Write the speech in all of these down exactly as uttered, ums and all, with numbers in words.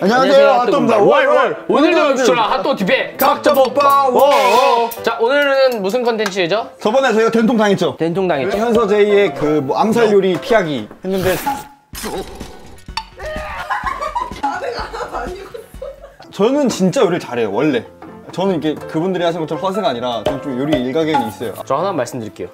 안녕하세요, 핫도그입니다. 월월 오늘도 출연 핫도그티비의 각자먹방. 자, 오늘은 무슨 컨텐츠죠? 저번에 저희가 된통 당했죠? 된통 당했죠? 현서 제이의 그 뭐 암살 요리 피하기 했는데 저는 진짜 요리를 잘해요, 원래. 저는 이렇게 그분들이 하신 것처럼 허세가 아니라 저는 좀 요리 일가견이 있어요. 저 하나 말씀드릴게요.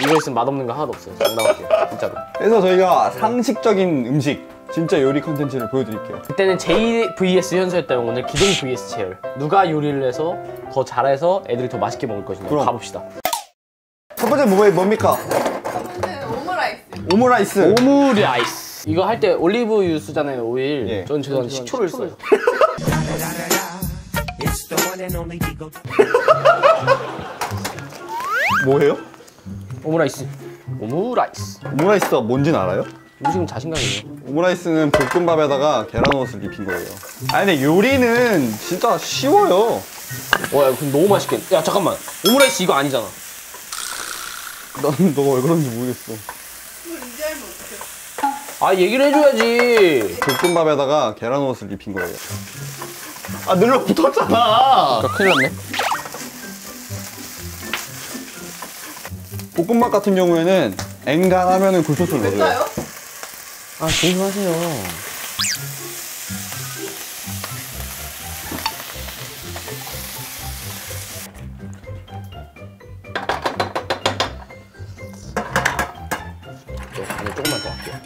이거 있으면 맛없는 거 하나도 없어요. 장담할게요, 진짜로. 그래서 저희가 상식적인 음식, 진짜 요리 컨텐츠를 보여드릴게요. 그때는 제이 vs 현수였다면 오늘 기동 vs 채열. 누가 요리를 해서 더 잘해서 애들이 더 맛있게 먹을 것인가. 그럼 가봅시다. 첫 번째 뭐가 뭡니까? 첫 번째는 오므라이스. 오므라이스. 오므라이스. 이거 할 때 올리브유 쓰잖아요, 오일. 예. 전 죄송한데 식초를 써요. 뭐예요? 오므라이스. 오므라이스. 오므라이스가 뭔진 알아요? 음식은 자신감이에요. 오므라이스는 볶음밥에다가 계란옷을 입힌 거예요. 아니 근데 요리는 진짜 쉬워요. 와, 야, 너무 맛있겠다. 야, 잠깐만. 오므라이스 이거 아니잖아. 난 너가 왜 그런지 모르겠어. 이걸 이제 알면 어떡해. 아, 얘기를 해줘야지. 볶음밥에다가 계란옷을 입힌 거예요. 아, 눌러붙었잖아. 그러니까 큰일 났네. 볶음밥 같은 경우에는 앵간하면은 굴소스를 넣어줘요. 아, 조심하세요. 또 간을 조금만 더 할게요.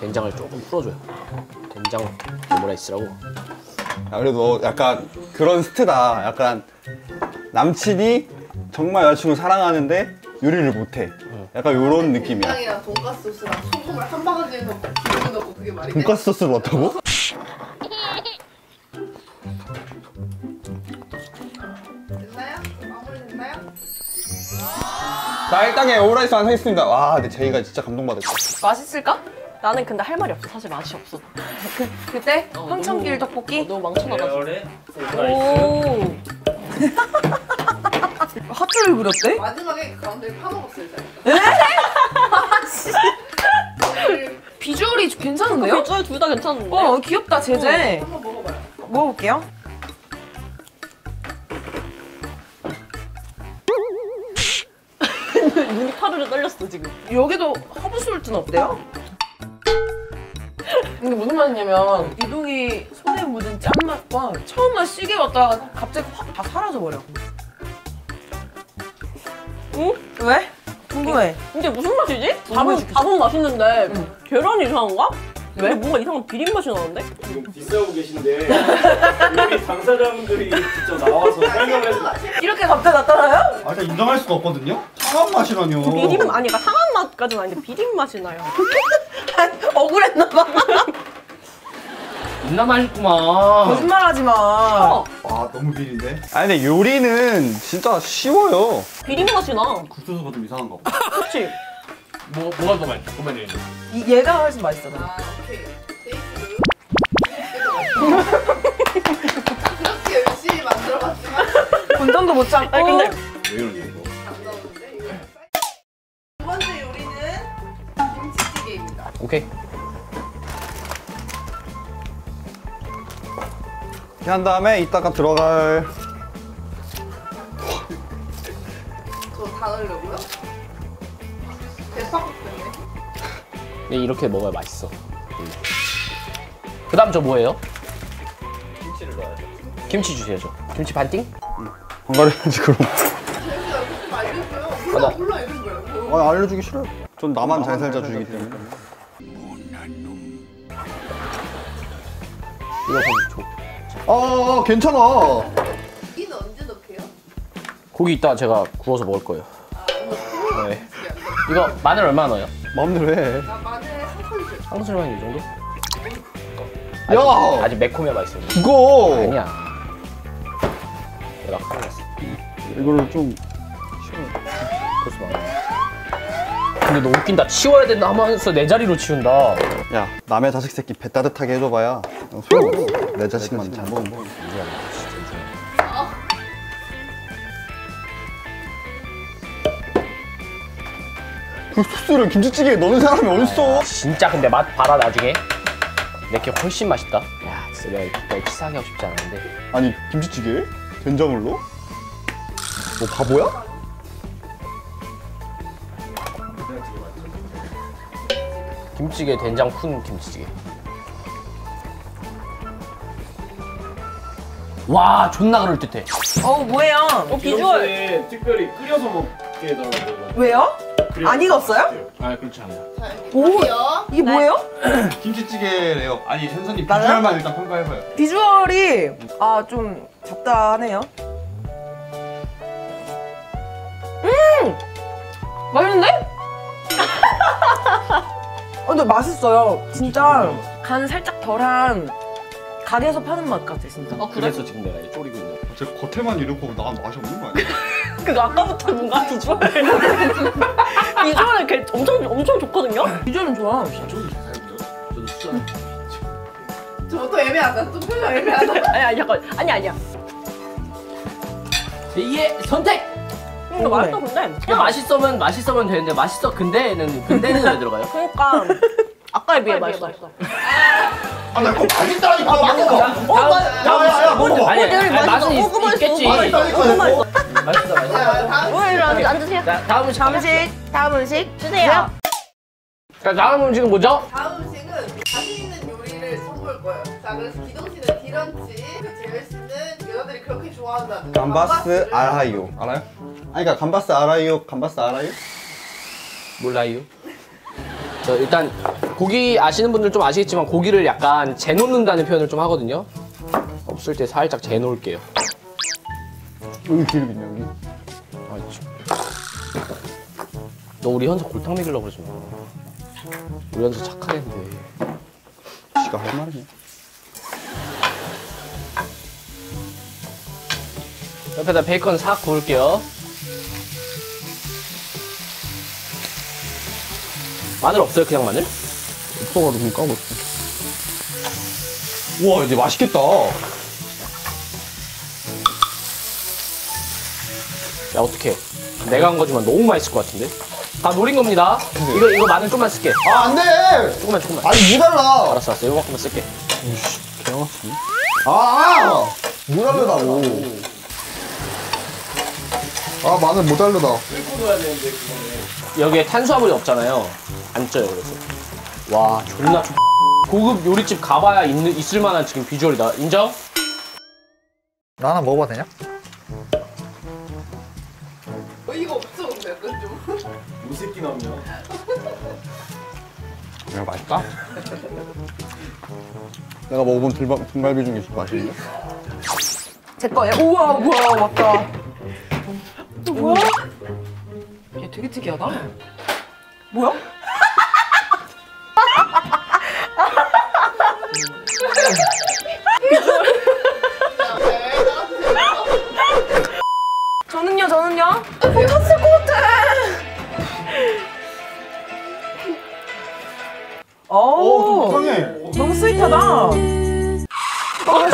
된장을 조금 풀어줘요. 된장 오므라이스라고. 아, 그래도 약간 그런 스트다. 약간 남친이 정말 여자친구 사랑하는데 요리를 못해. 약간 요런 느낌이야. 된장이랑 돈가스 소스랑 소금을 한 바가지에 넣고 기름을 넣고 그게 말이야. 돈가스 소스를 넣었다고? 됐나요? 마무리 됐나요? 자, 일단에 오므라이스 완성했습니다. 와, 근데 제이가 진짜 감동받았어. 맛있을까? 나는 근데 할 말이 없어. 사실 맛이 없어. 그, 그때 어, 황천길 너무, 떡볶이? 어, 너무 망쳐놔가지고. 오. 핫도그를 그렸대? 마지막에 그 가운데를 파먹었어요. 에? 비주얼이 괜찮은데요? 비주얼 둘 다 괜찮은데? 어, 귀엽다, 제재. 어, 한번 먹어봐요. 먹어볼게요. 눈이 파르르 떨렸어, 지금. 여기도 허브솔트는 어때요? 이게 무슨 맛이냐면 이동이 손에 묻은 짠맛과 처음만 시게 왔다가 갑자기 확 다 사라져버려. 응? 왜? 궁금해. 이게 무슨 맛이지? 밥은, 밥은 맛있는데 응. 계란이 이상한가? 왜? 근데 뭔가 이상한 비린 맛이 나는데? 지금 디스하고 계신데 여기 당사자분들이 직접 나와서 설명해서 이렇게 갑자기 나타나요? 아, 진짜 인정할 수가 없거든요? 상한 맛이라뇨. 비린, 아니 그러니까 상한 맛까지는 아닌데 비린 맛이 나요. 억울했나봐. 겁나 맛있구만. 거짓말하지 마. 어. 와, 너무 비린데? 아니 근데 요리는 진짜 쉬워요. 비린 맛이 나. 굴소스가 좀 이상한가 봐. 그치? 뭐, 뭐가 더 맛있어? 그만 얘기해. 얘가 훨씬 맛있어. 아, 오케이. 제이스. 그렇게 열심히 만들어봤지만 본전도 못 잡고. 아니 근데 왜 이러니 이거? 안 나오는데 이거? 두 번째 요리는 김치찌개입니다. 오케이. 이렇게 한 다음에 이따가 들어갈. 저 다 넣으려고요? 대박. 이렇게 먹어야 맛있어. 그 다음 저 뭐예요? 김치를 넣어야 돼. 김치 주세요, 저. 김치 반띵? 응. 안 가려야지, 그럼. 몰라, 몰라, 이런 거야. 아니, 알려주기 싫어요. 전 나만 잘 살자 주기 때문에. 이거 좀 줘. 아, 아, 괜찮아. 고기는 언제 넣게요? 고기 이따 제가 구워서 먹을 거예요. 아, 오늘 네. 이거 마늘 얼마나 넣어요? 마음대로 해. 나 마늘 한 큰술. 한 큰술만 이 정도? 아직, 야! 아직 매콤해야 맛있어. 그거! 아니야. 내가 큰일 났어. 이거를 좀... 그렇지 마. 근데 너 웃긴다. 치워야 된다 하면서 내 자리로 치운다. 야, 남의 자식 새끼 배 따뜻하게 해줘봐야 소용없어. 내 자식만 잘 먹으면 뭐. 그 소스를 김치찌개에 넣는 사람이 어딨어? 진짜 근데 맛 봐라 나중에. 내게 훨씬 맛있다. 야, 진짜 내가 치사하게 하고 싶지 않은데. 아니, 김치찌개에 된장을 넣어? 너 바보야? 김치찌개, 된장 푼 김치찌개. 와, 존나 그럴듯해. 어우, 뭐예요? 어, 비주얼! 특별히 끓여서 먹게 해달라고. 왜요? 안 익었어요? 아, 그렇지 않아요. 오! 이게 뭐예요? 김치찌개래요. 아니, 선생님 비주얼만 일단 평가해봐요. 비주얼이 아, 좀 적당하네요. 음! 맛있는데? 어, 근데 맛있어요. 진짜 간 살짝 덜한 가게에서 파는 맛 같아, 진짜. 아, 그래? 그래서 지금 내가 이제 졸이고 있는 거야. 제 겉에만 이렇고 난 맛이 없는 거 아니야? 그 아까부터 뭔가 비주얼 비주얼은 걔 엄청, 엄청 좋거든요? 비주얼은 좋아. 비주얼은 잘 보죠? 저도 진짜 저부터 애매하다. 또 표정 애매하다. 아니, 잠깐. 아니, 아니야. 제이의 선택! 근데 맛있어, 근데. 그냥 맛있으면, 맛있으면 되는데, 맛있어, 근데는, 근데는 왜 들어가요? 그러니까. 아까에 비해 맛있어. 아, 나 그거 맛있다니까. 아, 맛있어. 어, 맛있어. 뭔데? 아니, 맛은 있겠지. 맛있다니까. 맛있어, 맛있어. 오늘 앉으세요. 다음 음식. 다음 음식 주세요. 자, 다음 음식은 뭐죠? 다음 음식은 자신 있는 요리를 선보일 거예요. 자, 그래서 기동 씨는 디런치, 재열 씨는 여자들이 그렇게 좋아한다는 감바스 알하이오. 알아요? 아니, 그러니까 감바스 알아요? 감바스 알아요? 몰라요. 저 일단 고기 아시는 분들 좀 아시겠지만 고기를 약간 재놓는다는 표현을 좀 하거든요. 없을 때 살짝 재놓을게요. 여기 기름이네, 여기. 아, 진짜. 너 우리 현서 골탕 먹이려고 그러지 마. 우리 현서 착한 애인데. 지가 할 말이냐? 옆에다 베이컨 싹 구울게요. 마늘 없어요? 그냥 마늘? 없어가지고 까먹었어. 우와, 이제 맛있겠다. 야, 어떡해. 내가 한 거지만 너무 맛있을 것 같은데? 다 노린 겁니다. 근데... 이거, 이거 마늘 좀만 쓸게. 아, 안 돼! 조금만, 조금만. 아니, 무달라! 알았어, 알았어. 요만큼만 쓸게. 이씨, 개맛있네. 아, 아! 무달라다고. 아, 마늘 무달라다. 끓고 넣어야 되는데, 그거는. 여기에 탄수화물이 없잖아요. 안 쪄요, 그래서. 와, 존나 조... 고급 요리집 가봐야 있는, 있을 만한 지금 비주얼이다. 인정? 나 하나 먹어봐도 되냐? 어이가 없어, 근데 약간 좀. 무새끼 남녀. 이거 맛있다? 내가 먹어본 들바, 등갈비 중에 맛있는데? 제 거예요? 우와, 우와, 맞다. 또 뭐야? 얘 되게 특이하다. 뭐야? 저는요, 저는요. 못 탔을 것 같아. 어우, 너무 스윗하다. 아,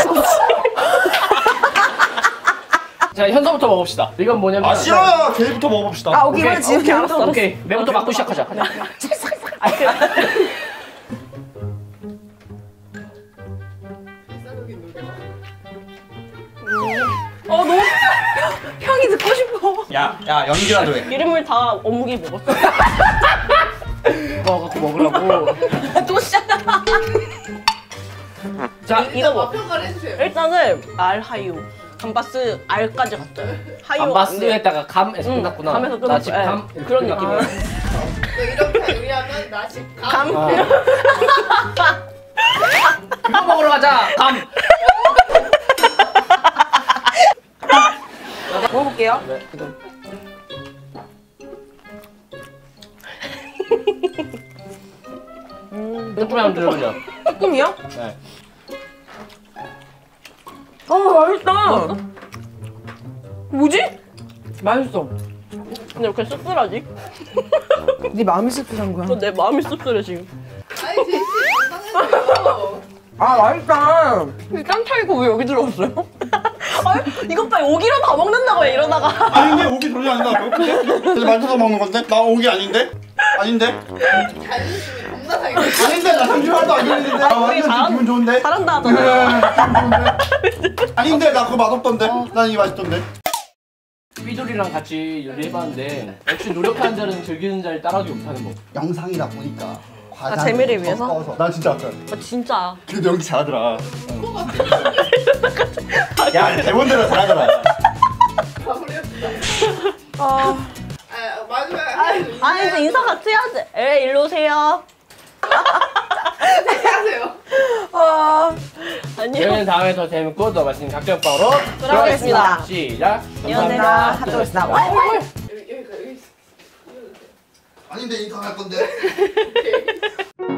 진짜. 자, 현서부터 먹읍시다. 이건 뭐냐면. 아, 싫어요. 제일부터 먹어봅시다. 아, 오케이, 오케이, 오케이, 알았어. 오케이. 내부터 막고 시작하자. 어, 너무 향이 듣고 싶어. 야, 야, 연기라도 해. 이름을 다 어묵이 먹었어. 먹어갖고 먹으라고. 또 시작하다. 자, 이거 뭐. 일단은 알 하이오. 감바스 알까지 갔어요. 하이오. 감바스에다가 감에서 끝났구나. 감에서 끝났구나. 나집 감. 그런 느낌이야. 이렇게 요리하면 나집 감. 감. 그거 먹으러 가자. 감. 먹어볼게요. 네. 음, 조금 한번 들어보자. 조금이요? 네. 아, 맛있다. 뭐지? 맛있어. 근데 왜 이렇게 씁쓸하지? 네 마음이 씁쓸한 거야. 내 마음이 씁쓸해 지금. 아니 제시 이상했어요. 아 맛있다. 근데 짠 차이고 왜 여기 들어왔어요? 아니 이것 봐, 오기로 다 먹는다고 해 이러다가. 아닌데 오기 전혀 아닌다고? 그래서 만져서 먹는 건데? 나 오기 아닌데? 아닌데? 자존심이 겁나 상해. 아닌데 나 삼십 알도 안 걸리는데. 아 완전 기분 좋은데? 잘한다 하던데. 아닌데 나 그거 맛없던데? 어. 난 이게 맛있던데? 삐돌이랑 같이 요리해봤는데 역시 노력하는 자는 즐기는 자를 따라오지 못하는 법. 영상이다 보니까 과장. 아, 재미를 위해서? 난 진짜 아까. 아 진짜. 그래도 연기 잘하더라. 야 대본대로 잘하더라. 아 마지막. 아니 인사 같이 해야지. 에이 일로 오세요. 안녕하세요. 아, 안녕. 저희는 다음에 더 재밌고 더 맛있는 각격방으로 돌아오겠습니다. 시작. 감사합니다. 핫도그였습니다. 아닌데 인터넷 건데.